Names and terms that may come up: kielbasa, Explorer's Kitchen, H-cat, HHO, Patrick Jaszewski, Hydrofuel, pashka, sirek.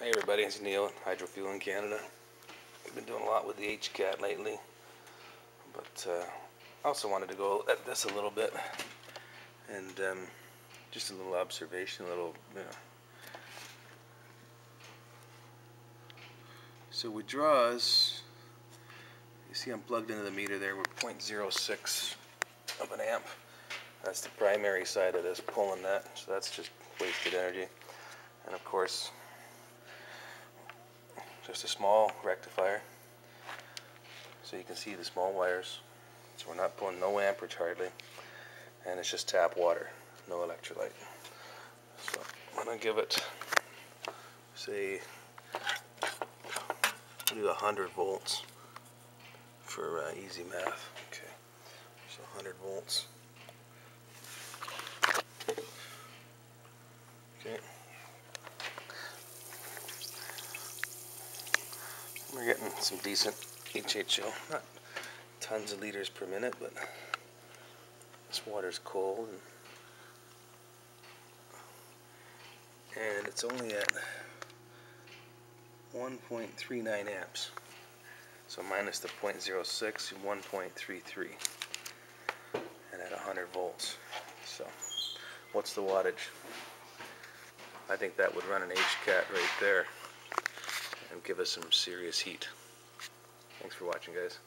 Hey everybody, it's Neil at Hydrofuel in Canada. We've been doing a lot with the H-cat lately, but I also wanted to go at this a little bit, and just a little observation, a little, you know. So with draws, you see I'm plugged into the meter there. We're 0.06 of an amp. That's the primary side of this, pulling that, so that's just wasted energy. And of course, just a small rectifier, so you can see the small wires, so we're not pulling no amperage hardly, and it's just tap water, no electrolyte. So I'm going to give it, say, do 100 volts for easy math. Okay, so 100 volts. Okay. We're getting some decent HHO, not tons of liters per minute, but this water's cold, and it's only at 1.39 amps, so minus the 0.06, 1.33, and at 100 volts. So what's the wattage? I think that would run an H-cat right there and give us some serious heat. Thanks for watching, guys.